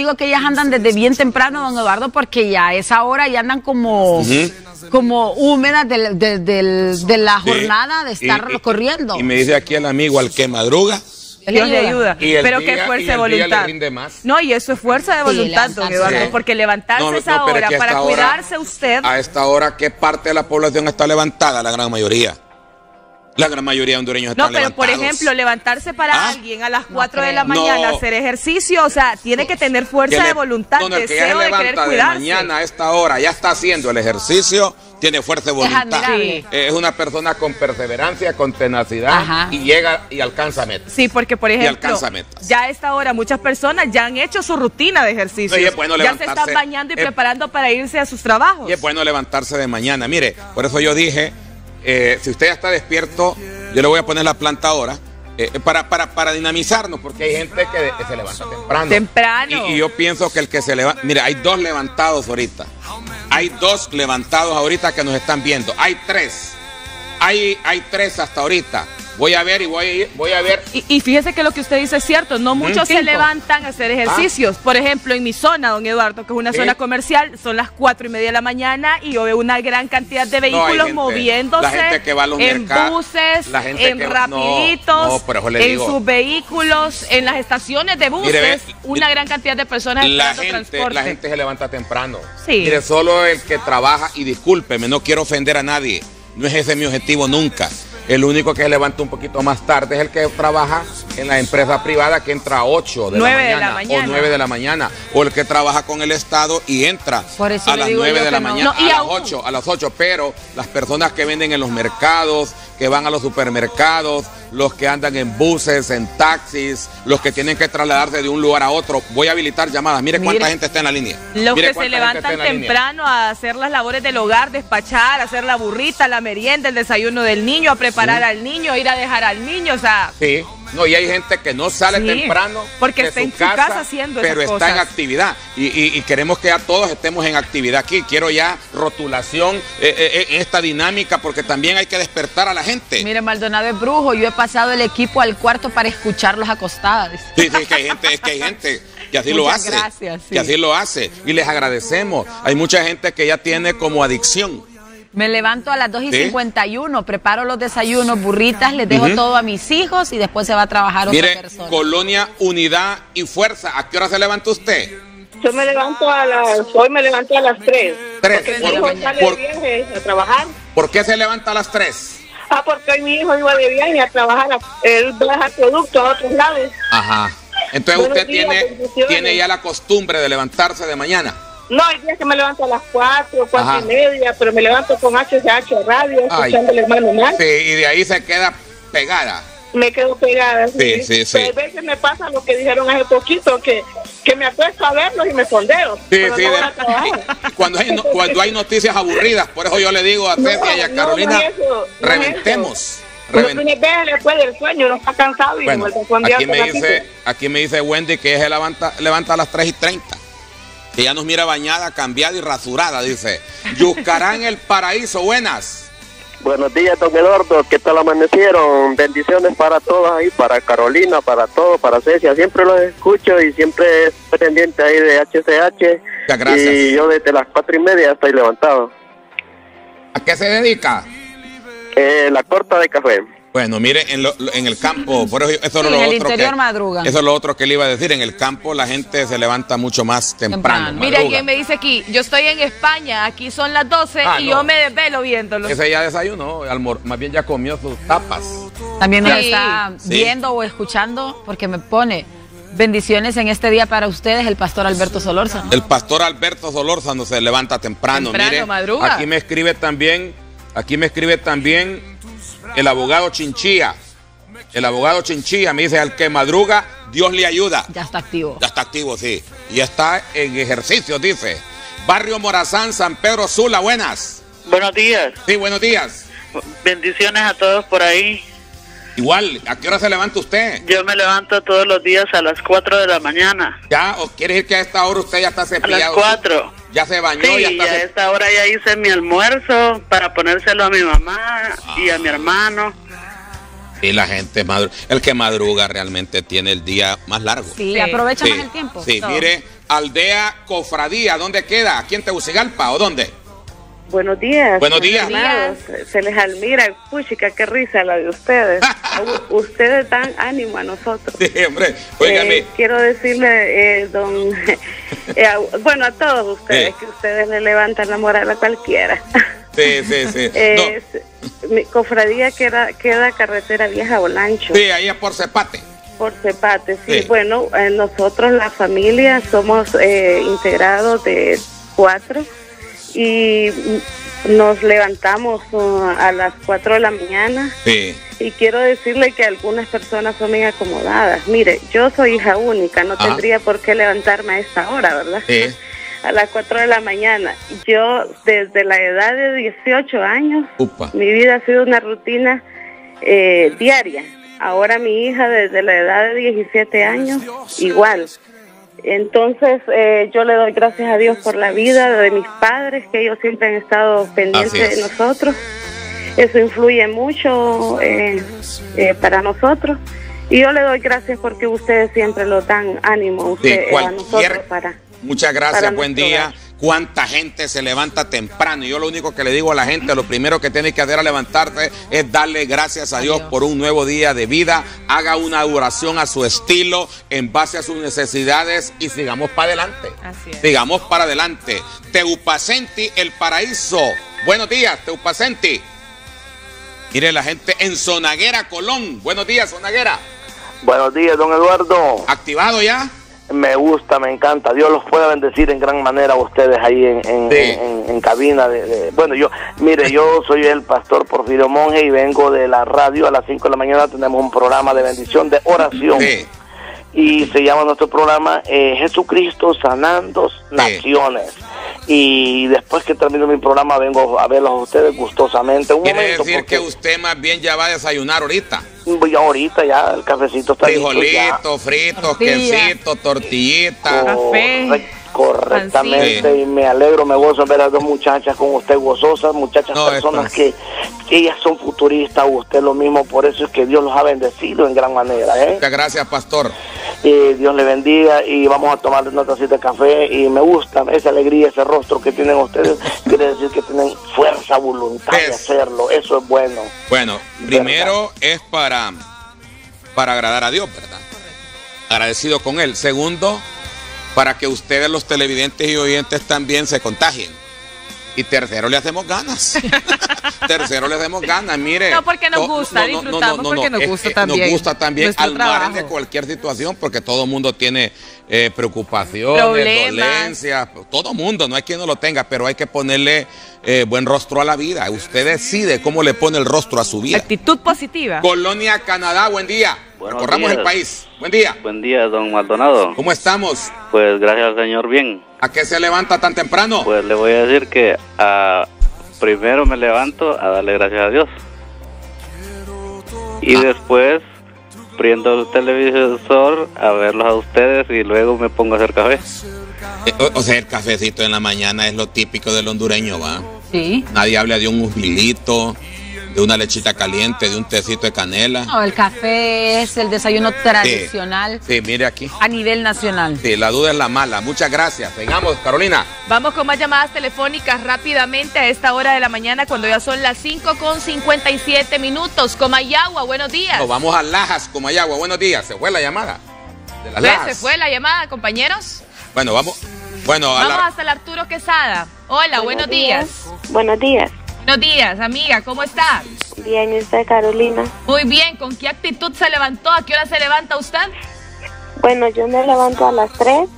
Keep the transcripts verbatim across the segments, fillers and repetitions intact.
Digo que ellas andan desde bien temprano, don Eduardo, porque ya a esa hora ya andan como, uh-huh. como húmedas de, de, de, de la jornada de estar y, y, corriendo. Y me dice aquí el amigo, al que madruga, Dios le ayuda, y pero día, qué fuerza de voluntad. No, y eso es fuerza de voluntad, don Eduardo, sí. porque levantarse no, no, esa hora es para cuidarse hora, usted. A esta hora, ¿qué parte de la población está levantada? La gran mayoría. La gran mayoría de hondureños están levantados. No, pero por ejemplo, levantarse para ¿Ah? alguien a las cuatro no, de la mañana, no. hacer ejercicio, o sea, tiene que tener fuerza le, de voluntad, no, no, deseo que de querer cuidarse. De mañana a esta hora ya está haciendo el ejercicio, tiene fuerza de voluntad. Es, es una persona con perseverancia, con tenacidad, Ajá. y llega y alcanza metas. Sí, porque por ejemplo, ya a esta hora muchas personas ya han hecho su rutina de ejercicio. No, bueno ya se están bañando y es, preparando para irse a sus trabajos. Y es bueno levantarse de mañana. Mire, por eso yo dije... Eh, si usted ya está despierto, yo le voy a poner la planta ahora eh, para, para, para dinamizarnos, porque hay gente que, de, que se levanta temprano. Temprano. Y, y yo pienso que el que se levanta... Mira, hay dos levantados ahorita. Hay dos levantados ahorita que nos están viendo. Hay tres. Hay, hay tres hasta ahorita. Voy a ver y voy a ir, voy a ver. Y, y fíjese que lo que usted dice es cierto, no muchos ¿Cinco? se levantan a hacer ejercicios. Ah. Por ejemplo, en mi zona, don Eduardo, que es una ¿Sí? zona comercial, son las cuatro y media de la mañana y yo veo una gran cantidad de vehículos no, gente, moviéndose. La gente que va a los en mercados, buses, la gente en que, rapiditos, no, no, en digo, sus vehículos, en las estaciones de buses, mire, una gran cantidad de personas la gente, transporte. La gente se levanta temprano. Sí. Mire, solo el que trabaja, y discúlpeme, no quiero ofender a nadie, no es ese mi objetivo nunca. El único que se levanta un poquito más tarde es el que trabaja en la empresa privada, que entra a ocho de la mañana o nueve de la mañana, o el que trabaja con el Estado y entra a las nueve de la mañana, a las ocho, pero las personas que venden en los mercados, que van a los supermercados, los que andan en buses, en taxis, los que tienen que trasladarse de un lugar a otro, voy a habilitar llamadas, mire cuánta Mire, gente está en la línea. Los Mire que se levantan temprano línea. a hacer las labores del hogar, despachar, hacer la burrita, la merienda, el desayuno del niño, a preparar sí. al niño, ir a dejar al niño, o sea... Sí, no, y hay gente que no sale sí, temprano porque está su en su casa, casa haciendo pero esas está cosas. en actividad, y, y, y queremos que ya todos estemos en actividad aquí, quiero ya rotulación eh, eh, esta dinámica, porque también hay que despertar a la gente. Mire, Maldonado es brujo, yo he pasado el equipo al cuarto para escucharlos acostados. Sí, sí, es que hay gente, es que hay gente que así Muchas lo hace, gracias, sí. que así lo hace, y les agradecemos. Hay mucha gente que ya tiene como adicción. Me levanto a las dos y cincuenta y uno, ¿Sí? preparo los desayunos, burritas, les dejo uh-huh. todo a mis hijos y después se va a trabajar Mire, otra persona. Colonia, unidad y fuerza, ¿a qué hora se levanta usted? Yo me levanto a las, hoy me levanto a las tres. ¿Tres? Porque ¿Por mi hijo sale por, de viaje a trabajar. ¿Por qué se levanta a las tres? Ah, porque hoy mi hijo iba de viaje a trabajar, a, él baja productos a otros lados. Ajá, entonces Buenos usted días, tiene, tiene ya la costumbre de levantarse de mañana. No, hay días que me levanto a las cuatro, cuatro Ajá. y media, pero me levanto con H C H radio, escuchando al hermano Max. Sí, y de ahí se queda pegada. Me quedo pegada. Sí, sí, sí. sí. A veces me pasa lo que dijeron hace poquito, que, que me acuesto a verlos y me fondeo. Sí, sí. No de... cuando, hay no, cuando hay noticias aburridas, por eso yo le digo a Ceci no, y a Carolina, no, no es eso, no reventemos. Revent... Uno tiene después del sueño, uno está cansado y bueno, me aquí me, dice, aquí me dice Wendy que ella levanta, levanta a las tres y treinta. Ella nos mira bañada, cambiada y rasurada, dice. Yucarán el paraíso, buenas. Buenos días, don Eduardo, ¿qué tal amanecieron? Bendiciones para todos ahí, para Carolina, para todos, para Cecia. Siempre los escucho y siempre estoy pendiente ahí de H C H. Muchas gracias. Y yo desde las cuatro y media estoy levantado. ¿A qué se dedica? Eh, la corta de café. Bueno, mire, en, lo, en el campo, por eso, eso sí, es lo en el otro interior que, madruga. Eso es lo otro que le iba a decir, en el campo la gente se levanta mucho más temprano. temprano. Mire, alguien me dice aquí, yo estoy en España, aquí son las doce ah, y no. yo me desvelo viéndolo. Ese ya desayunó, más bien ya comió sus tapas. También nos sí. está viendo sí. o escuchando, porque me pone... Bendiciones en este día para ustedes, el pastor Alberto Solórzano. El pastor Alberto Solórzano se levanta temprano, temprano mire. Madruga. Aquí me escribe también, aquí me escribe también... El abogado Chinchilla, el abogado Chinchilla me dice, al que madruga, Dios le ayuda. Ya está activo. Ya está activo, sí. Y está en ejercicio, dice. Barrio Morazán, San Pedro Sula, buenas. Buenos días. Sí, buenos días. Bendiciones a todos por ahí. Igual, ¿a qué hora se levanta usted? Yo me levanto todos los días a las cuatro de la mañana. ¿Ya? ¿O quiere decir que a esta hora usted ya está cepillado? A las cuatro. ¿Ya se bañó? Sí, ya está y a esta hora ya hice mi almuerzo para ponérselo a mi mamá ah. y a mi hermano. Y la gente madruga. El que madruga realmente tiene el día más largo. Sí, sí. aprovecha sí. más el tiempo. Sí, so. mire, Aldea Cofradía, ¿dónde queda? ¿Aquí en Tegucigalpa o dónde? Buenos días. Buenos días. días. Se les admira, puchica, qué risa la de ustedes. Ustedes dan ánimo a nosotros. Sí, hombre, óigame. Eh, quiero decirle, eh, don, eh, bueno, a todos ustedes, eh. que ustedes le levantan la moral a cualquiera. Sí, sí, sí. Eh, no. Mi cofradía queda, queda carretera vieja Olancho. Sí, ahí es por Cepate. Por Cepate, sí. sí. Bueno, eh, nosotros, la familia, somos eh, integrados de cuatro. Y nos levantamos uh, a las cuatro de la mañana. Sí. Y quiero decirle que algunas personas son bien acomodadas. Mire, yo soy hija única, no Ajá. tendría por qué levantarme a esta hora, ¿verdad? Sí. A las cuatro de la mañana. Yo, desde la edad de dieciocho años, Upa. mi vida ha sido una rutina eh, diaria. Ahora mi hija, desde la edad de diecisiete años, igual. Entonces, eh, yo le doy gracias a Dios por la vida de mis padres, que ellos siempre han estado pendientes es. de nosotros. Eso influye mucho eh, eh, para nosotros. Y yo le doy gracias porque ustedes siempre lo dan ánimo ustedes, sí, a nosotros. Para, muchas gracias, para buen día. Hogar. Cuánta gente se levanta temprano. Yo lo único que le digo a la gente, lo primero que tiene que hacer al levantarse es darle gracias a Dios por un nuevo día de vida. Haga una oración a su estilo, en base a sus necesidades, y sigamos para adelante. Así es. Sigamos para adelante. Teupacenti, El Paraíso. Buenos días, Teupacenti. Mire la gente en Sonaguera, Colón. Buenos días, Sonaguera. Buenos días, don Eduardo. ¿Activado ya? Me gusta, me encanta. Dios los pueda bendecir en gran manera a ustedes ahí en, en, sí. en, en, en cabina. De, de, bueno, yo, mire, yo soy el pastor Porfirio Monge y vengo de la radio. A las cinco de la mañana tenemos un programa de bendición, de oración. Sí. Y se llama nuestro programa eh, Jesucristo Sanando Naciones. Sí. Y después que termino mi programa vengo a verlos a ustedes gustosamente. Un Quiere momento, decir porque... que usted más bien ya va a desayunar ahorita. Ya ahorita ya el cafecito está listo. Frijolito, fritos, quesito, tortillita. Café. Correct, correctamente. Pancita. Y me alegro, me gozo en ver a dos muchachas con usted gozosas, muchachas no, personas es que ellas son futuristas, usted lo mismo, por eso es que Dios los ha bendecido en gran manera. ¿eh? Muchas gracias, pastor. Eh, Dios le bendiga y vamos a tomar una tacita de café y me gusta esa alegría, ese rostro que tienen ustedes, quiere decir que tienen fuerza, voluntad es. de hacerlo, eso es bueno. Bueno, primero ¿verdad? es para, para agradar a Dios, ¿verdad? Agradecido con Él. Segundo, para que ustedes, los televidentes y oyentes, también se contagien. Y tercero, le hacemos ganas. Tercero, le hacemos ganas, mire. No, porque nos gusta, no, no, disfrutamos no, no, porque no, nos gusta es, también. Nos gusta también al margen de cualquier situación, porque todo mundo tiene eh, preocupaciones, problemas, dolencias, todo mundo, no hay quien no lo tenga, pero hay que ponerle eh, buen rostro a la vida. Usted decide cómo le pone el rostro a su vida. Actitud positiva. Colonia Canadá, buen día. Buenos Recorramos días. el país. Buen día. Buen día, don Maldonado. ¿Cómo estamos? Pues gracias al Señor, bien. ¿A qué se levanta tan temprano? Pues le voy a decir que a... primero me levanto a darle gracias a Dios. Y ah. después prendo el televisor a verlos a ustedes y luego me pongo a hacer café. O, o sea, el cafecito en la mañana es lo típico del hondureño, ¿va? Sí. Nadie habla de un mujilito, de una lechita caliente, de un tecito de canela. No, el café es el desayuno tradicional. Sí, sí, mire aquí. A nivel nacional. Sí, la duda es la mala. Muchas gracias. Vengamos, Carolina. Vamos con más llamadas telefónicas rápidamente a esta hora de la mañana, cuando ya son las cinco con cincuenta y siete minutos. Comayagua, buenos días. Nos vamos a Lajas, Comayagua, buenos días. Se fue la llamada. De las Lajas. Se fue la llamada, compañeros. Bueno, vamos. Bueno, a vamos la... hasta el Arturo Quesada. Hola, buenos, buenos días. días. Buenos días. Buenos días, amiga, ¿cómo está? Bien, ¿y usted, Carolina? Muy bien, ¿con qué actitud se levantó? ¿A qué hora se levanta usted? Bueno, yo me levanto a las tres,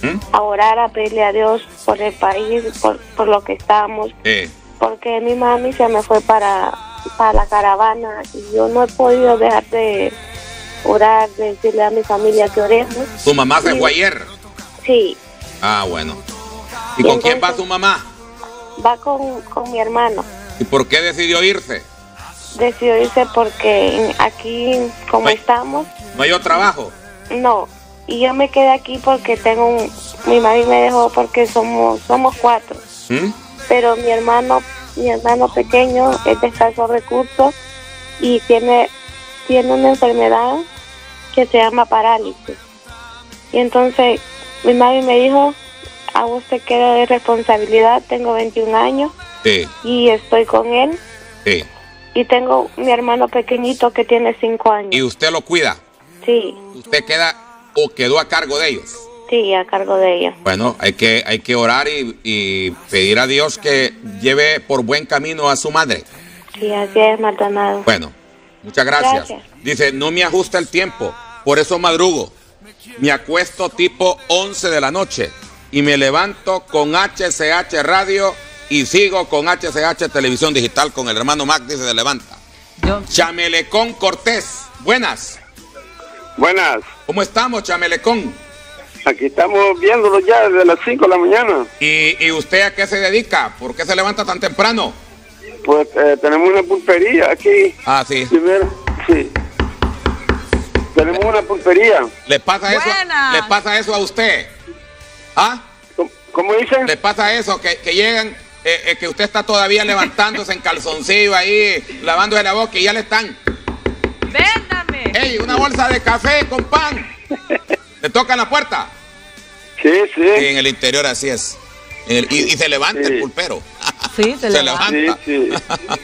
¿Mm? a orar, a pedirle a Dios por el país, por, por lo que estamos, eh. porque mi mami se me fue para, para la caravana y yo no he podido dejar de orar, de decirle a mi familia que oremos. ¿Tu mamá se fue ayer? Sí. Ah, bueno. ¿Y, y con entonces, quién va tu mamá? Va con, con mi hermano. ¿Y por qué decidió irse? Decidió irse porque aquí, como no hay, estamos... ¿No hay otro trabajo? No, y yo me quedé aquí porque tengo un... Mi mami me dejó porque somos somos cuatro. ¿Mm? Pero mi hermano mi hermano pequeño es de escasos recursos y tiene, tiene una enfermedad que se llama parálisis. Y entonces Mi mami me dijo, a vos te queda de responsabilidad, tengo veintiún años sí. y estoy con él. Sí. Y tengo mi hermano pequeñito que tiene cinco años. ¿Y usted lo cuida? Sí. ¿Usted queda o quedó a cargo de ellos? Sí, a cargo de ellos. Bueno, hay que, hay que orar y, y pedir a Dios que lleve por buen camino a su madre. Sí, así es, Maldonado. Bueno, muchas gracias. gracias. Dice, no me ajusta el tiempo, por eso madrugo. Me acuesto tipo once de la noche y me levanto con H C H Radio y sigo con H C H Televisión Digital con el hermano Max, dice, de Levanta. Yo. Chamelecón Cortés, buenas. Buenas. ¿Cómo estamos, Chamelecón? Aquí estamos viéndolo ya desde las cinco de la mañana. ¿Y, y usted a qué se dedica? ¿Por qué se levanta tan temprano? Pues eh, tenemos una pulpería aquí. Ah, sí. Primero, sí. Tenemos eh, una pulpería. ¿Le pasa eso? Buenas. ¿Le pasa eso a usted? ¿Ah? ¿Cómo, cómo dicen? ¿Le pasa eso? Que, que llegan, eh, eh, que usted está todavía levantándose en calzoncillo ahí, lavándose la boca y ya le están. ¡Véndame! ¡Ey, una bolsa de café con pan! ¿Le tocan la puerta? Sí, sí. Y en el interior así es. El, y, y se levanta sí. el pulpero. Sí, se, se levanta. levanta. Sí, sí.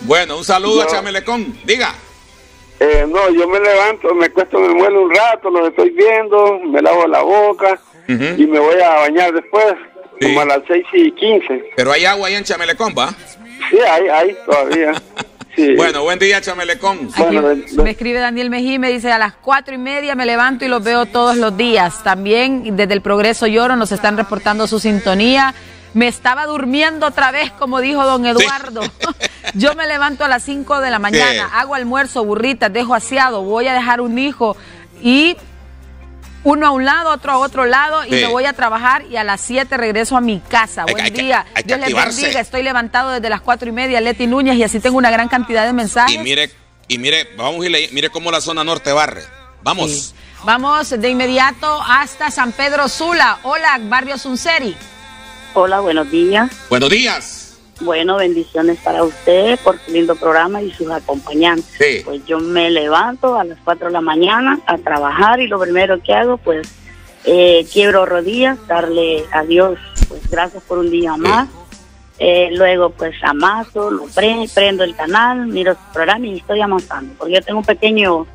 Bueno, un saludo no. a Chamelecón. Diga. Eh, no, yo me levanto, me cuesto, me muelo un rato, los estoy viendo, me lavo la boca uh-huh. y me voy a bañar después, sí. como a las seis y quince. Pero hay agua ahí en Chamelecón, ¿va? Sí, hay, hay todavía. Sí. Bueno, buen día, Chamelecón. Bueno, me, me escribe Daniel Mejí, me dice, a las cuatro y media me levanto y los veo todos los días. También desde el Progreso Lloro nos están reportando su sintonía. Me estaba durmiendo otra vez, como dijo don Eduardo. Sí. Yo me levanto a las cinco de la mañana, sí. hago almuerzo, burritas, dejo aseado, voy a dejar un hijo y uno a un lado, otro a otro lado sí. y me voy a trabajar y a las siete regreso a mi casa. Hay, Buen hay, día, hay, hay Dios les bendiga, estoy levantado desde las cuatro y media, Leti Núñez, y así tengo una gran cantidad de mensajes. Y mire, y mire, vamos y le, mire cómo la zona norte barre, vamos. Sí. Vamos de inmediato hasta San Pedro Sula, hola, barrio Sunseri. Hola, buenos días. Buenos días. Bueno, bendiciones para usted por su lindo programa y sus acompañantes. Sí. Pues yo me levanto a las cuatro de la mañana a trabajar y lo primero que hago, pues, eh, quiebro rodillas, darle a Dios, pues, gracias por un día más. Sí. Eh, luego, pues, amaso, lo prendo, prendo el canal, miro su programa y estoy amasando. Porque yo tengo un pequeño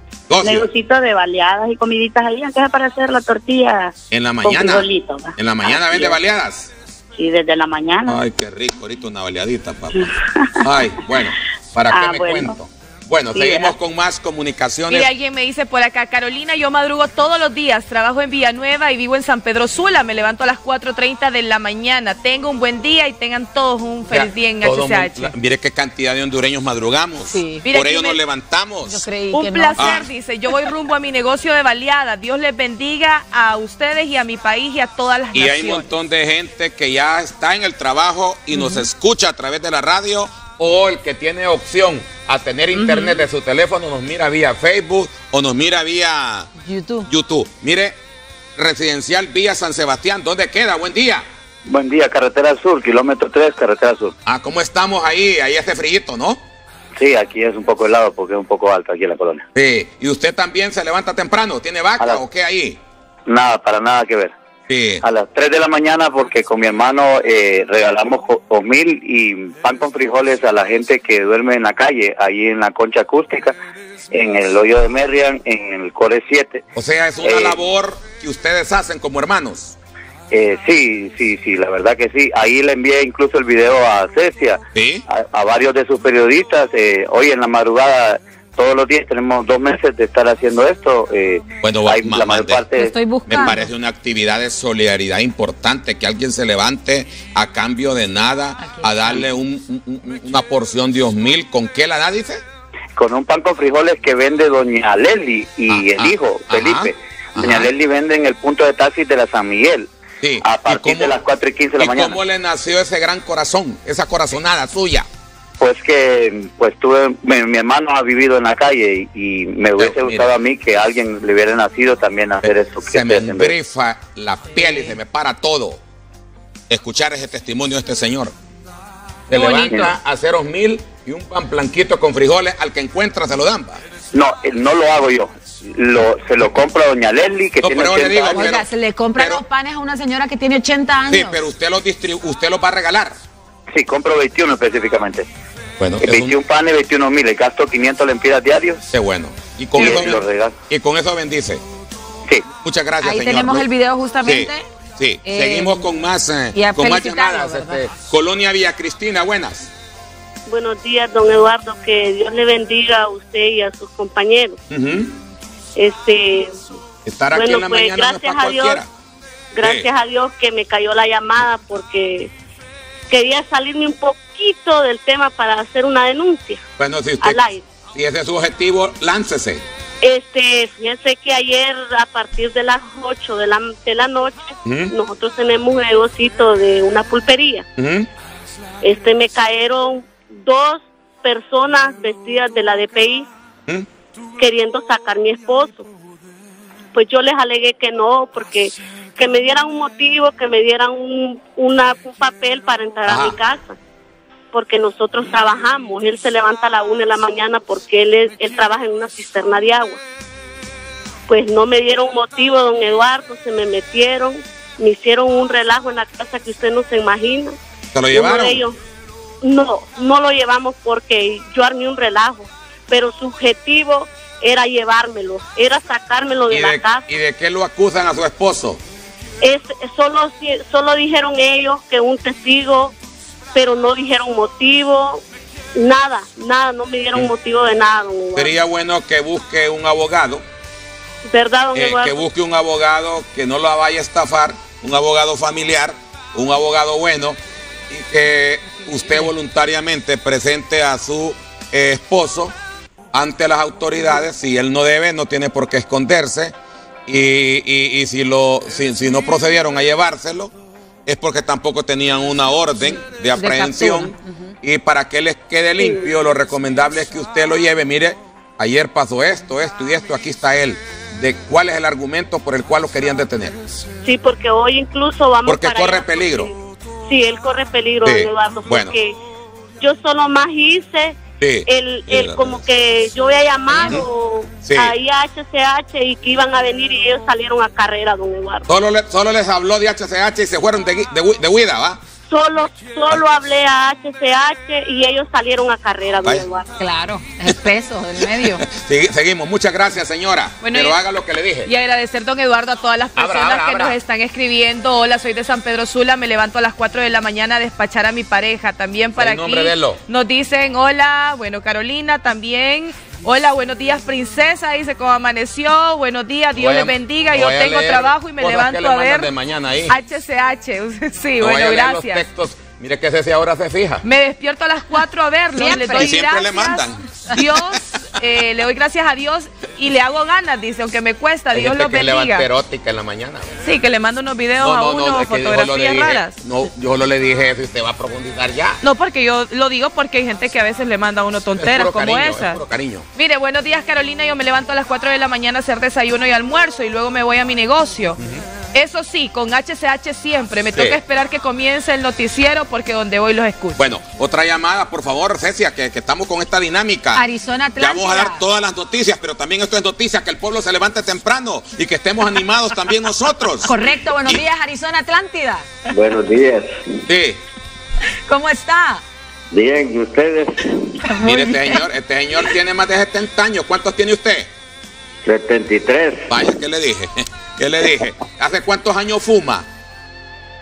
negocito de baleadas y comiditas ahí, antes de para hacer la tortilla en la mañana. En la mañana así vende es. Baleadas. Y desde la mañana. Ay, qué rico, ahorita una baleadita, papá. Ay, bueno, ¿para ah, qué me bueno. cuento? Bueno, sí, seguimos con más comunicaciones. Y alguien me dice por acá, Carolina, yo madrugo todos los días, trabajo en Villanueva y vivo en San Pedro Sula, me levanto a las cuatro y media de la mañana, tengo un buen día y tengan todos un feliz ya, día en H C H. Mundo, mire qué cantidad de hondureños madrugamos, sí. por ello me, nos levantamos. Yo creí un que placer, no. dice, yo voy rumbo a mi negocio de baleada, Dios les bendiga a ustedes y a mi país y a todas las y naciones. Y hay un montón de gente que ya está en el trabajo y uh-huh. nos escucha a través de la radio, o el que tiene opción a tener internet uh-huh. de su teléfono, nos mira vía Facebook o nos mira vía YouTube. YouTube. Mire, Residencial Vía San Sebastián, ¿dónde queda? Buen día. Buen día, Carretera Sur, kilómetro tres, Carretera Sur. Ah, ¿cómo estamos ahí? Ahí hace frillito, ¿no? Sí, aquí es un poco helado porque es un poco alto aquí en la colonia. Sí, ¿y usted también se levanta temprano? ¿Tiene vaca la... o qué ahí? Nada, para nada que ver. Sí. A las tres de la mañana porque con mi hermano eh, regalamos comil y pan con frijoles a la gente que duerme en la calle, ahí en la Concha Acústica, en el Hoyo de Merriam, en el Core siete. O sea, es una eh, labor que ustedes hacen como hermanos. Eh, sí, sí, sí, la verdad que sí. Ahí le envié incluso el video a Cecia, ¿sí? a, a varios de sus periodistas. Eh, hoy en la madrugada... Todos los días tenemos dos meses de estar haciendo esto. Eh, bueno, hay la mayor parte... estoy buscando. Me parece una actividad de solidaridad importante, que alguien se levante a cambio de nada, aquí, a darle un, un, una porción de dos mil. ¿Con qué la da, dice? Con un pan con frijoles que vende doña Leli y ah, el hijo, ah, Felipe. Ajá, doña ajá. Leli vende en el punto de taxi de la San Miguel, sí. a partir cómo, de las cuatro y quince de la mañana. ¿Y cómo le nació ese gran corazón, esa corazonada suya? Pues que pues tuve mi, mi hermano ha vivido en la calle y, y me hubiese Pero, gustado mira, a mí que alguien le hubiera nacido también a hacer eso. Se me engrifa la piel y se me para todo escuchar ese testimonio de este señor. Se levanta a ceros mil y un pan blanquito con frijoles al que encuentra se lo dan. No, no lo hago yo. Lo, se lo compra a doña Leslie, que no, tiene ochenta digo, años. Oiga, pero, se le compra pero, los panes a una señora que tiene ochenta años. Sí, pero usted los, usted los va a regalar. Sí, compro veintiuno específicamente. Bueno, veintiún un... panes, veintiún mil, le gasto quinientos lempiras diarios. Qué bueno. Y con, sí, eso, los y con eso bendice. Sí. Muchas gracias, Ahí señor. tenemos Luz. el video justamente. Sí, sí. Eh, seguimos con más, eh, con más llamadas. Este, Colonia Villa Cristina, buenas. Buenos días, don Eduardo, que Dios le bendiga a usted y a sus compañeros. Uh-huh. Este, Estar aquí bueno, en la pues, mañana gracias no es para a Dios, cualquiera. Gracias sí. a Dios que me cayó la llamada, porque quería salirme un poquito del tema para hacer una denuncia. Bueno, si usted, al aire. si ese es su objetivo, láncese. Este, fíjense que ayer a partir de las ocho de la, de la noche, ¿Mm? nosotros tenemos un negocito de una pulpería. ¿Mm? Este, me cayeron dos personas vestidas de la D P I. ¿Mm? Queriendo sacar a mi esposo. Pues yo les alegué que no, porque que me dieran un motivo, que me dieran un, una, un papel para entrar Ajá. a mi casa, porque nosotros trabajamos. Él se levanta a la una de la mañana porque él, es, él trabaja en una cisterna de agua. Pues no me dieron motivo, don Eduardo, se me metieron, me hicieron un relajo en la casa que usted no se imagina. ¿Se lo llevaron? Ellos, no, no lo llevamos porque yo armé un relajo, pero su objetivo era llevármelo, era sacármelo de, de la casa. ¿Y de qué lo acusan a su esposo? Es, solo, solo dijeron ellos que un testigo, pero no dijeron motivo, nada, nada, no me dieron mm. motivo de nada. Don Sería bueno que busque un abogado, ¿verdad, don eh, que busque un abogado que no la vaya a estafar, un abogado familiar, un abogado bueno, y que usted voluntariamente presente a su eh, esposo ante las autoridades. Si él no debe, no tiene por qué esconderse, y, y, y si, lo, si, si no procedieron a llevárselo es porque tampoco tenían una orden de aprehensión, de uh-huh. y para que les quede limpio, lo recomendable es que usted lo lleve. Mire, ayer pasó esto, esto y esto, aquí está él, de cuál es el argumento por el cual lo querían detener. Sí, porque hoy incluso vamos porque para corre allá. peligro. Sí, él corre peligro, sí. Eduardo, porque bueno. yo solo más hice Sí, el, el como que yo había llamado sí. ahí a H C H y que iban a venir y ellos salieron a carrera, don Eduardo. Solo, le, solo les habló de H C H y se fueron de, de, de huida, ¿va? Solo, solo hablé a H C H y ellos salieron a carrera, don Eduardo. Claro, es peso del medio. Seguimos, muchas gracias, señora. Bueno, pero y, haga lo que le dije. Y agradecer, don Eduardo, a todas las personas abra, abra, que abra. nos están escribiendo. Hola, soy de San Pedro Sula, me levanto a las cuatro de la mañana a despachar a mi pareja. También para aquí nos dicen, hola, bueno, Carolina también. Hola, buenos días, princesa, dice cómo amaneció, buenos días, Dios les bendiga, yo tengo trabajo y me levanto a ver de mañana ahí. H C H, sí, no bueno, gracias. Los textos. Mire que ese ahora se fija. Me despierto a las cuatro a verlo, le doy y siempre gracias, le mandan. Dios, eh, le doy gracias a Dios y le hago ganas, dice, aunque me cuesta, Dios los bendiga. Erótica en la mañana. ¿Verdad? Sí, que le mando unos videos no, no, a uno, no, fotografías dije, raras. No, yo solo le dije eso y usted va a profundizar ya. No, porque yo lo digo porque hay gente que a veces le manda a uno tonteras es como cariño, esas. Es cariño. Mire, buenos días, Carolina, yo me levanto a las cuatro de la mañana a hacer desayuno y almuerzo y luego me voy a mi negocio. Uh-huh. Eso sí, con H C H siempre. Me sí. toca esperar que comience el noticiero porque donde voy los escucho. Bueno, otra llamada, por favor, Cecia, que, que estamos con esta dinámica. Arizona Atlántica. Ya vamos a dar todas las noticias, pero también esto es noticia, que el pueblo se levante temprano y que estemos animados también nosotros. Correcto, buenos y... días, Arizona Atlántida. Buenos días. Sí. ¿Cómo está? Bien, ¿y ustedes? Mire, este señor, este señor tiene más de setenta años. ¿Cuántos tiene usted? setenta y tres. Vaya, ¿qué le dije? ¿Qué le dije? ¿Hace cuántos años fuma?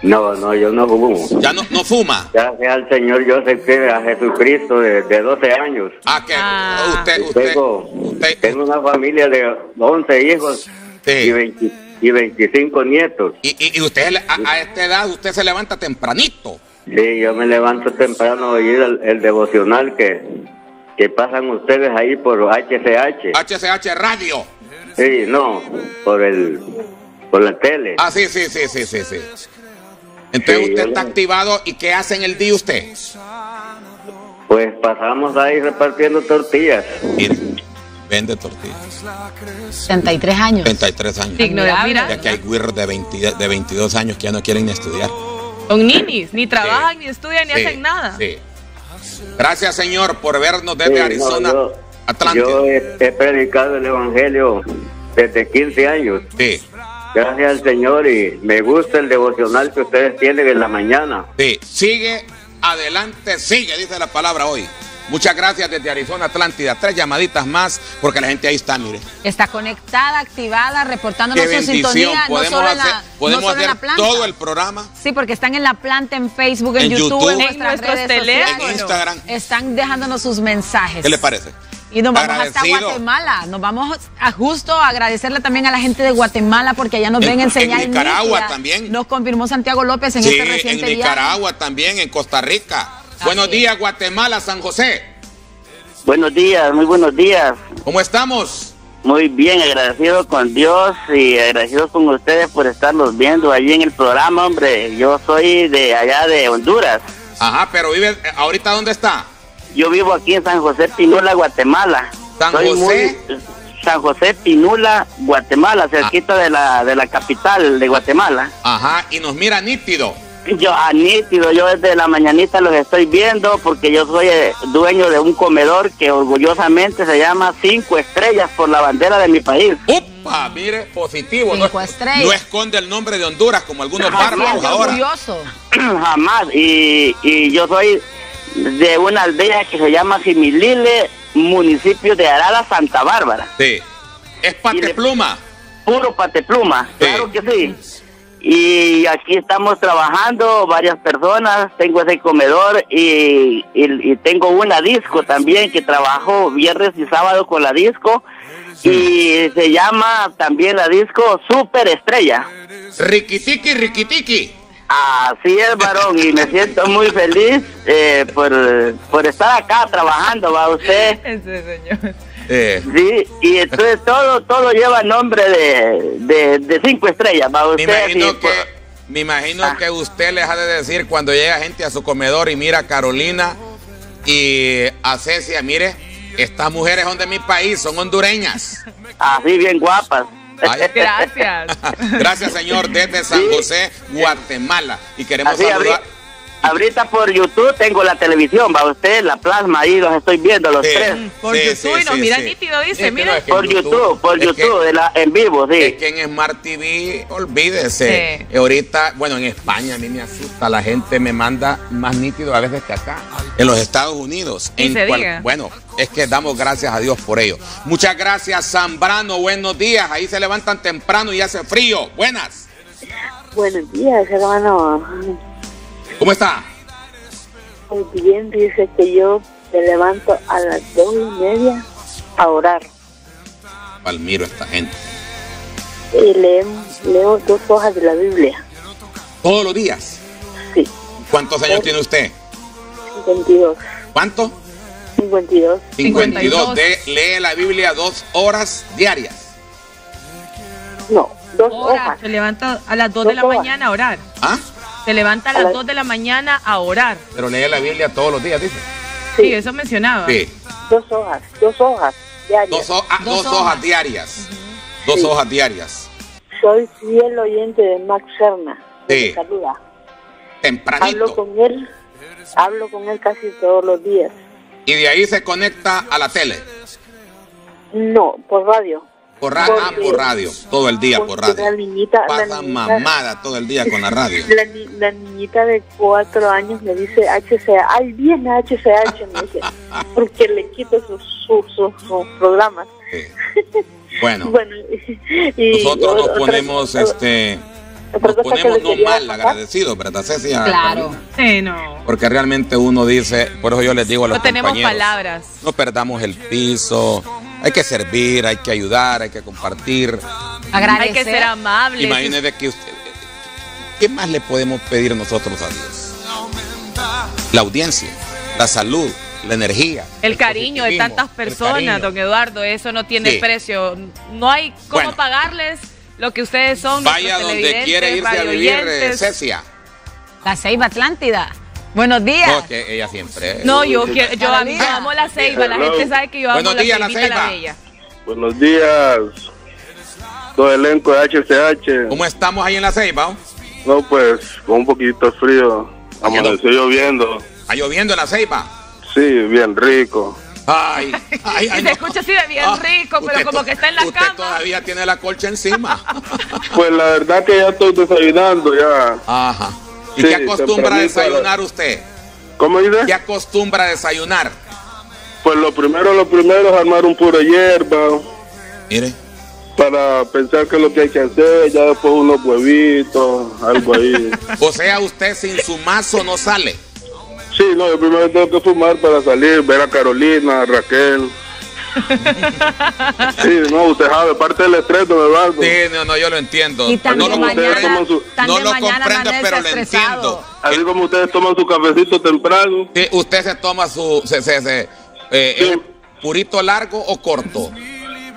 No, no, yo no fumo. ¿Ya no, no fuma? Gracias al Señor, yo acepté a Jesucristo desde doce años. Ah, que ah. usted, usted, tengo, usted... Tengo una familia de once hijos sí. y, veinte, y veinticinco nietos. ¿Y, y, y usted a, a esta edad usted se levanta tempranito? Sí, yo me levanto temprano y el, el devocional que, que pasan ustedes ahí por H C H. H C H Radio. Sí, no, por el por la tele. Ah, sí, sí, sí, sí, sí. sí. Entonces sí, usted está le... activado, ¿y qué hace en el día usted? Pues pasamos ahí repartiendo tortillas. Mire, vende tortillas. setenta y tres años. setenta y tres años. Digno de admirar. Ya que hay güirros de, veinte, de veintidós años que ya no quieren ni estudiar. Son ninis, ni trabajan, sí, ni estudian, ni sí, hacen nada. Sí. Gracias, señor, por vernos desde sí, Arizona. No, yo... Atlántida. Yo he, he predicado el evangelio desde quince años. Sí. Gracias al Señor, y me gusta el devocional que ustedes tienen en la mañana. Sí, sigue adelante, sigue, dice la palabra hoy. Muchas gracias desde Arizona, Atlántida. Tres llamaditas más, porque la gente ahí está, mire. Está conectada, activada, reportándonos su sintonía. Podemos no solo hacer, en la, podemos no solo hacer en la planta. Todo el programa. Sí, porque están en la planta, en Facebook, en, en YouTube, YouTube, en nuestras en redes sociales, en Instagram. Están dejándonos sus mensajes. ¿Qué les parece? Y nos vamos Agradecido. hasta Guatemala. Nos vamos a justo a agradecerle también a la gente de Guatemala, porque allá nos en, ven en señal. En Nicaragua nítida. también. Nos confirmó Santiago López en sí, este reciente día. En Nicaragua día. también, en Costa Rica. Así buenos es. días, Guatemala, San José. Buenos días, muy buenos días. ¿Cómo estamos? Muy bien, agradecido con Dios y agradecido con ustedes por estarnos viendo allí en el programa, hombre. Yo soy de allá de Honduras. Ajá, pero vive, ¿ahorita dónde está? Yo vivo aquí en San José Pinula, Guatemala. ¿San soy José? Muy, San José Pinula, Guatemala, cerquita ah. de, la, de la capital de Guatemala. Ajá, y nos mira nítido. Yo, a nítido, yo desde la mañanita los estoy viendo, porque yo soy dueño de un comedor que orgullosamente se llama Cinco Estrellas por la bandera de mi país. ¡Upa! Mire, positivo. Cinco no, estrellas. No esconde el nombre de Honduras como algunos bárbaros ahora. Orgulloso. Jamás. Y, y yo soy de una aldea que se llama Similile, municipio de Arada, Santa Bárbara. Sí. ¿Es patepluma? Puro patepluma, sí. Claro que sí. Y aquí estamos trabajando varias personas, tengo ese comedor y, y, y tengo una disco también que trabajo viernes y sábado con la disco, y se llama también la disco Super Estrella. Riquitiqui, riquitiqui. Así es, varón, y me siento muy feliz eh, por, por estar acá trabajando, va usted. Sí, señor. Eh. Sí, y entonces todo todo lleva nombre de, de, de cinco estrellas. Para usted, me imagino, sí, que, pues, me imagino ah. que usted les ha de decir cuando llega gente a su comedor y mira a Carolina y a Cecia, mire, estas mujeres son de mi país, son hondureñas. Así bien guapas. Ay, gracias. Gracias, señor, desde San sí. José, Guatemala. Y queremos Así saludar... Abrí. Ahorita por YouTube tengo la televisión, va usted, la plasma, ahí los estoy viendo los sí, tres. Por sí, YouTube, sí, y nos sí, miran sí. nítido, dice, es que mira. No, es que por YouTube, YouTube, por YouTube, que, en, la, en vivo, sí. Es que en Smart T V, olvídese. Sí. Ahorita, bueno, en España a mí me asusta, la gente me manda más nítido a veces que acá. En los Estados Unidos. En cual, bueno, es que damos gracias a Dios por ello. Muchas gracias, Zambrano, buenos días. Ahí se levantan temprano y hace frío. Buenas. Buenos días, hermano. ¿Cómo está? Muy bien, dice que yo me levanto a las dos y media a orar. Palmiro esta gente. Y leo, leo dos hojas de la Biblia. ¿Todos los días? Sí. ¿Cuántos años es, tiene usted? cincuenta y dos. ¿Cuánto? cincuenta y dos. cincuenta y dos. De, ¿Lee la Biblia dos horas diarias? No, dos horas. hojas. Se levanta a las dos, dos de la hojas. mañana a orar. ¿Ah? Se levanta a las dos de la mañana a orar. Pero lee la Biblia todos los días, dice. Sí, sí, eso mencionaba. Sí. Dos hojas, dos hojas diarias. Dos, ho ah, dos, dos hojas. hojas diarias. Uh-huh. Dos sí. hojas diarias. Soy fiel oyente de Max Serna. Sí. Saluda. Tempranito. Hablo con él, hablo con él casi todos los días. ¿Y de ahí se conecta a la tele? No, por radio. Por, ra porque, ah, por radio, todo el día por radio. La niñita, Pasa la niñita, mamada todo el día con la radio. La, ni la niñita de cuatro años me dice H C H, ay, viene H C H, me dice, porque le quito sus, sus, sus, sus programas. Sí. Bueno, bueno y nosotros y, nos otra, ponemos, otra, este, nos ponemos no mal agradecidos, ¿verdad, Cecia? Claro, sí, no. Porque realmente uno dice, por eso yo les digo a los no compañeros, tenemos palabras. No perdamos el piso. Hay que servir, hay que ayudar, hay que compartir. Agradecer. Hay que ser amables. Imagínese que usted... ¿Qué más le podemos pedir nosotros a Dios? La audiencia, la salud, la energía. El, el cariño de tantas personas, don Eduardo. Eso no tiene sí. precio. No hay cómo bueno, pagarles lo que ustedes son. Vaya donde quiere irse a vivir, eh, Cecia. La Ceiba Atlántida. Buenos días. No, que ella siempre. No, yo, quiero, yo a mí amo la Ceiba. La gente sabe que yo amo la Ceiba. Buenos días, la Ceiba. Buenos días. Todo el elenco de H C H. ¿Cómo estamos ahí en la Ceiba? No, pues con un poquito frío. Amaneció lloviendo. ¿Está lloviendo en la Ceiba? Sí, bien rico. Ay, ay, ay, y se no. escucha así de bien ah, rico, pero como que está en la usted cama. Usted todavía tiene la colcha encima. Pues la verdad que ya estoy desayunando ya. Ajá. ¿Y sí, qué acostumbra a desayunar usted? ¿Cómo dice? ¿Qué acostumbra a desayunar? Pues lo primero, lo primero es armar un puro hierba. Mire. Para pensar que es lo que hay que hacer, ya después unos huevitos, algo ahí. O sea, usted sin su mazo no sale. Sí, no, yo primero tengo que fumar para salir, ver a Carolina, a Raquel. Sí, no, usted sabe, parte del estrés, don Eduardo. Sí, no, no, yo lo entiendo. Y también no lo mañana, su... no lo comprendo, pero lo entiendo. Así como ustedes toman su cafecito temprano. Sí, usted se toma su... Se, se, se, eh, sí. ¿Es purito largo o corto?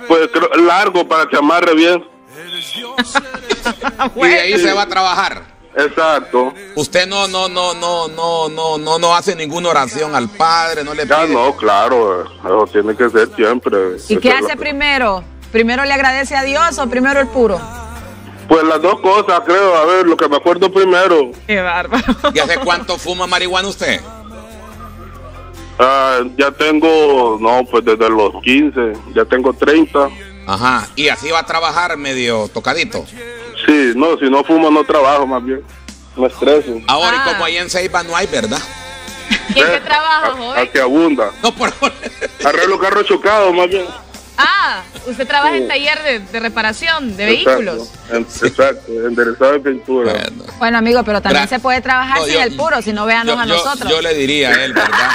Pues largo, para que amarre bien. Y de ahí sí. se va a trabajar. Exacto. Usted no, no, no, no, no, no, no, no hace ninguna oración al Padre, no le pide. Ya no, claro, eso tiene que ser siempre. ¿Y qué hace primero? ¿Primero le agradece a Dios o primero el puro? Pues las dos cosas, creo, a ver, lo que me acuerdo primero. Qué bárbaro. ¿Y hace cuánto fuma marihuana usted? Ah, ya tengo, no, pues desde los quince, ya tengo treinta. Ajá, y así va a trabajar medio tocadito. Sí, no, si no fumo no trabajo, más bien me estreso. Ahora, ah. y como ahí en Ceiba no hay, ¿verdad? ¿Quién que trabaja, joven? A que abunda. No, por favor. Arreglo carros chocados, más bien. Ah, usted trabaja sí. en taller de, de reparación de exacto, vehículos. En, sí. Exacto, enderezado de pintura. Bueno, bueno amigo, pero también Bra se puede trabajar no, sin yo, el puro, si no véanos yo, a nosotros. Yo, yo le diría a él, ¿verdad?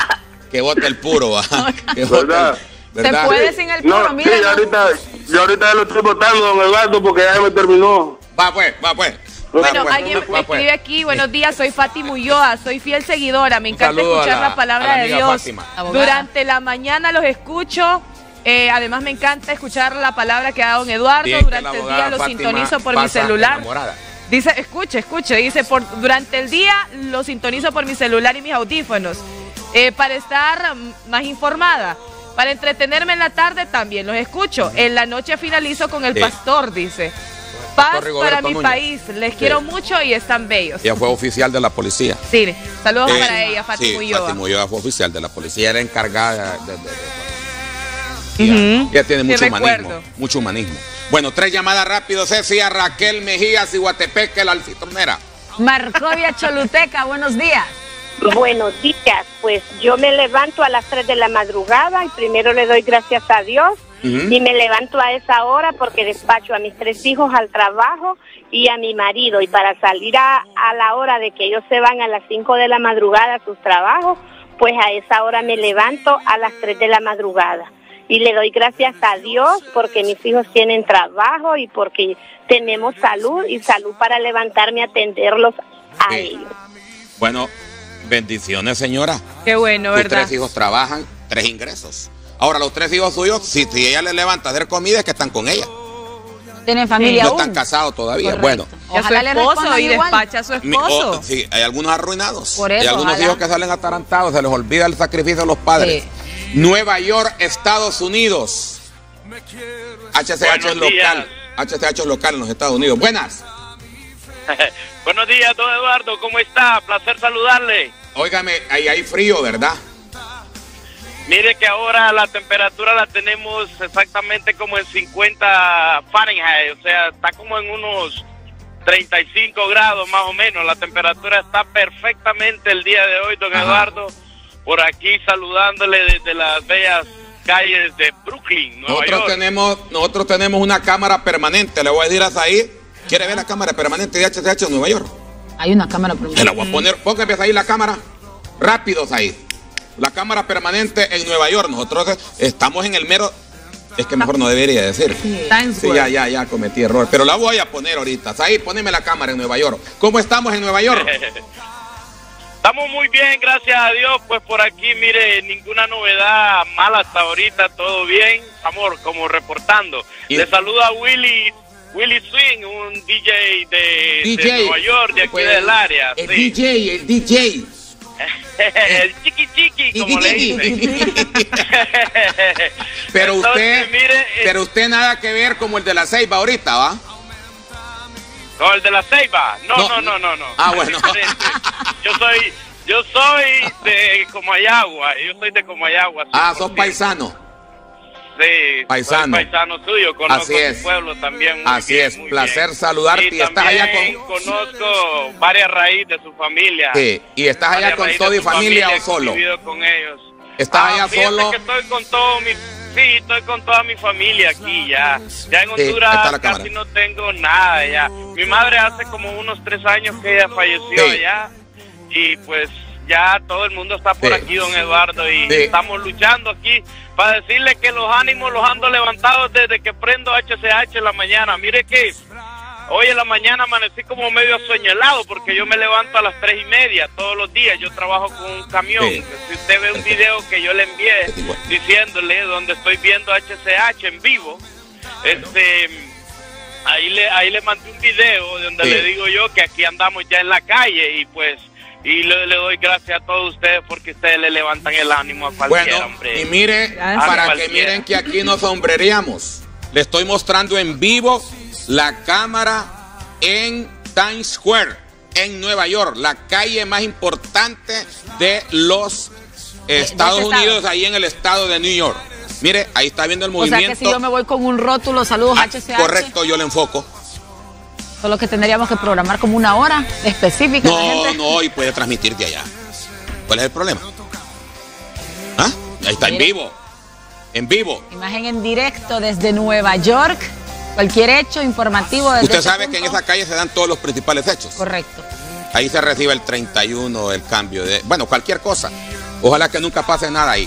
Que bote el puro, ¿verdad? Que ¿verdad? ¿Verdad? Se puede sin el puro, no, mira. Sí, yo ahorita, yo ahorita lo estoy botando, don Eduardo, porque ya me terminó. Va pues, va pues. Bueno, va, alguien va, me va, escribe pues. Aquí, buenos días, soy Fátima Ulloa, soy fiel seguidora, me encanta escuchar la, la palabra la de Dios. Fátima. Durante la mañana los escucho, eh, además me encanta escuchar la palabra que ha dado don Eduardo, sí, durante el día lo Fátima sintonizo por mi celular. Enamorada. Dice, escuche, escuche, dice, por, durante el día lo sintonizo por mi celular y mis audífonos, eh, para estar más informada. Para entretenerme en la tarde también los escucho. En la noche finalizo con el sí. pastor, dice. Paz para mi país, les quiero mucho y están bellos. Ella fue oficial de la policía. Sí, saludos eh, para ella, Fátima Ulloa. Sí, Fátima Ulloa fue oficial de la policía, era encargada de... de, de, de uh-huh. Ella tiene sí, mucho recuerdo. humanismo, mucho humanismo. Bueno, tres llamadas rápido, Cecilia, Raquel Mejía, Ciguatepeque, la alcitronera. Marcovia Choluteca, buenos días. Buenos días, pues yo me levanto a las tres de la madrugada y primero le doy gracias a Dios. Uh-huh. Y me levanto a esa hora porque despacho a mis tres hijos al trabajo y a mi marido. Y para salir a, a la hora de que ellos se van a las cinco de la madrugada a sus trabajos, pues a esa hora me levanto a las tres de la madrugada. Y le doy gracias a Dios porque mis hijos tienen trabajo y porque tenemos salud y salud para levantarme a atenderlos a sí. ellos. Bueno, bendiciones, señora. Qué bueno, Sus ¿verdad? Tres hijos trabajan, tres ingresos. Ahora, los tres hijos suyos, si, si ella le levanta a hacer comida, es que están con ella. Tienen familia sí. aún. No están casados todavía. Correcto. Bueno. Ojalá le responda y despacha a su esposo. Mi, o, sí, hay algunos arruinados. Por eso, hay algunos ojalá. hijos que salen atarantados, se les olvida el sacrificio de los padres. Sí. Nueva York, Estados Unidos. H C H es local. H C H es local en los Estados Unidos. Buenas. Buenos días, don Eduardo. ¿Cómo está? Placer saludarle. Óigame, ahí hay frío, ¿verdad? Mire que ahora la temperatura la tenemos exactamente como en cincuenta Fahrenheit, o sea, está como en unos treinta y cinco grados más o menos. La temperatura está perfectamente el día de hoy, don Ajá. Eduardo, por aquí saludándole desde las bellas calles de Brooklyn, Nueva nosotros York. Tenemos, nosotros tenemos una cámara permanente, le voy a decir a Said, ¿quiere ver la cámara permanente de H C H en Nueva York? Hay una cámara permanente. Se la voy a poner, póngame ahí la cámara, rápido Said. La cámara permanente en Nueva York. Nosotros estamos en el mero... Es que mejor no debería decir. Sí, ya, ya, ya cometí error. Pero la voy a poner ahorita. Ahí, poneme la cámara en Nueva York. ¿Cómo estamos en Nueva York? Estamos muy bien, gracias a Dios. Pues por aquí, mire, ninguna novedad mala hasta ahorita. Todo bien. Estamos como reportando. Y... Le saluda Willy... Willy Swing, un D J de, D J. de Nueva York, de aquí pues, del área. El sí. D J, el D J... El chiqui chiqui, como le dicen. Pero Entonces, usted, mire, pero usted nada que ver como el de la Ceiba ahorita, ¿va? No, el de la Ceiba. No, no, no, no, no. no. Ah, bueno. Yo soy, Yo soy de Comayagua, yo soy de Comayagua. ¿Sí? Ah, ¿sos paisano? Sí, paisano. Soy paisano suyo, conozco Así es. Tu pueblo también. Muy Así bien, es, muy placer bien. Saludarte. Y, y estás allá con... conozco varias raíces de su familia. Sí, y estás varias allá con toda y familia, familia o solo. He con ellos. ¿Estás ah, allá solo? Que estoy con todo mi... Sí, estoy con toda mi familia aquí ya. Ya en Honduras sí, casi no tengo nada ya. Mi madre hace como unos tres años que ella falleció sí. ya. Y pues ya todo el mundo está por sí. aquí, don Eduardo. Y sí. estamos luchando aquí para decirle que los ánimos los ando levantados desde que prendo H C H en la mañana. Mire que hoy en la mañana amanecí como medio soñelado porque yo me levanto a las tres y media todos los días. Yo trabajo con un camión. Sí. Si usted ve un video que yo le envié diciéndole donde estoy viendo H C H en vivo, este, ahí le ahí le mandé un video donde sí. le digo yo que aquí andamos ya en la calle y pues y le, le doy gracias a todos ustedes porque ustedes le levantan el ánimo a cualquier bueno, hombre. Y mire, para cualquiera. Que miren que aquí nos sombreríamos. Le estoy mostrando en vivo la cámara en Times Square, en Nueva York, la calle más importante de los Estados Unidos, ahí en el estado de New York. Mire, ahí está viendo el movimiento. O sea que si yo me voy con un rótulo, saludos ah, H C H. Correcto, yo le enfoco. Solo que tendríamos que programar como una hora específica. No, gente. No, y puede transmitir de allá. ¿Cuál es el problema? ¿Ah? Ahí está Mire. en vivo, en vivo. Imagen en directo desde Nueva York. Cualquier hecho informativo. Desde Usted sabe este que en esa calle se dan todos los principales hechos. Correcto. Ahí se recibe el treinta y uno, el cambio de... Bueno, cualquier cosa. Ojalá que nunca pase nada ahí.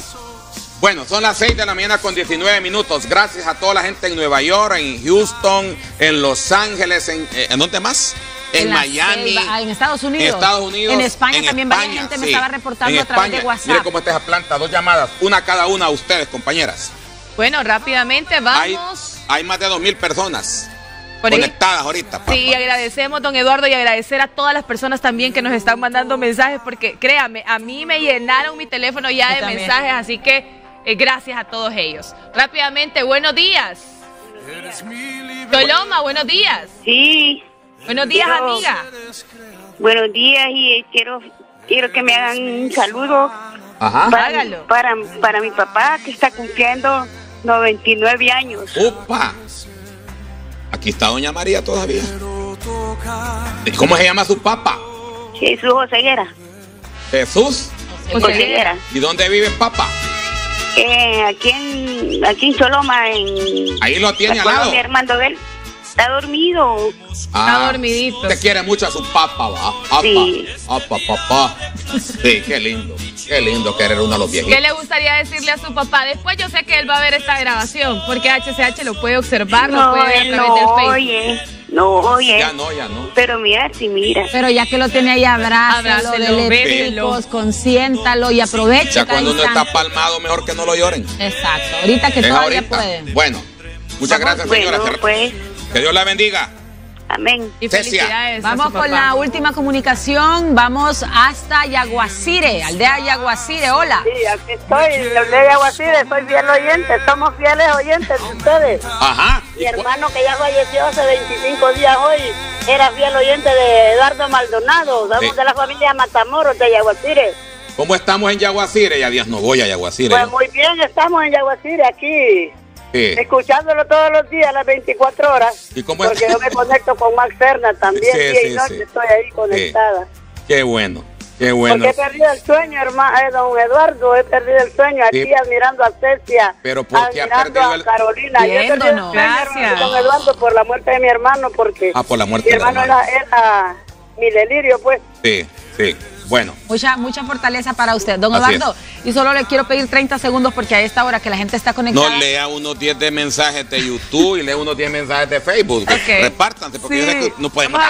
Bueno, son las seis de la mañana con diecinueve minutos. Gracias a toda la gente en Nueva York, en Houston, en Los Ángeles, ¿en, en dónde más? En, en Miami. Selva, en Estados Unidos. En Estados Unidos. En España en también. Varias gente sí. me estaba reportando a través de WhatsApp. Mire cómo está esa planta, dos llamadas, una cada una a ustedes, compañeras. Bueno, rápidamente vamos... Hay... Hay más de dos mil personas conectadas ahorita. Papá. Sí, agradecemos, don Eduardo, y agradecer a todas las personas también que nos están mandando mensajes, porque créame, a mí me llenaron mi teléfono ya de mensajes, así que eh, gracias a todos ellos. Rápidamente, buenos días. Coloma, buenos días. Sí. Buenos días, quiero, amiga. Buenos días, y quiero, quiero que me hagan un saludo. Ajá. Para, para, para mi papá, que está cumpliendo... noventa y nueve años. ¡Upa! Aquí está doña María todavía. ¿Cómo se llama su papá? Jesús José Guerra. ¿Jesús? José Guerra. ¿Y dónde vive papá? Eh, aquí en aquí en Choloma, en... Ahí lo tiene al lado. Armando Bell. Está dormido. Ah, está dormidito. Te quiere mucho a su papá, va. Apa, sí. Apa, papá. Sí, qué lindo. Qué lindo querer uno a los viejitos. ¿Qué le gustaría decirle a su papá? Después yo sé que él va a ver esta grabación, porque H C H lo puede observar, no, lo puede ver a través no, del Facebook. Oye, no, oye. Ya no, ya no. Pero mira, sí, mira. Pero ya que lo tiene ahí, abrázalo, dele consiéntalo y aprovecha. Ya cuando uno está palmado, mejor que no lo lloren. Exacto. Ahorita que es todavía ahorita. Pueden. Bueno, muchas gracias, señora. Bueno, pues. Que Dios la bendiga. Amén. Y felicidades. Vamos con la última comunicación. Vamos hasta Yaguacire, aldea Yaguacire. Hola. Sí, aquí estoy, en la aldea Yaguacire. Soy fiel oyente. Somos fieles oyentes de ustedes. Ajá. Mi hermano que ya falleció hace veinticinco días hoy era fiel oyente de Eduardo Maldonado. Somos sí. de la familia Matamoros de Yaguacire. ¿Cómo estamos en Yaguacire? Ya días no voy a Yaguacire. Pues ¿no? Muy bien, estamos en Yaguacire aquí. Sí. Escuchándolo todos los días a las veinticuatro horas. ¿Y cómo porque yo me conecto con Max Serna también, sí, día sí, y noche sí. estoy ahí conectada. Sí. Qué bueno, qué bueno. Porque he perdido el sueño, hermano, eh, don Eduardo, he perdido el sueño aquí sí. admirando a Cecia, pero porque admirando ha perdido a Carolina. El... Yo he perdido el sueño, hermano, don Eduardo, por la muerte de mi hermano, porque ah, por la muerte mi hermano de la era, era mi delirio, pues. Sí, sí. Bueno. Mucha, mucha fortaleza para usted, don Así Eduardo. Es. Y solo le quiero pedir treinta segundos porque a esta hora que la gente está conectada. No, lea unos diez de mensajes de YouTube y lea unos diez mensajes de Facebook. Okay. Repártanse porque sí. yo sé que no podemos...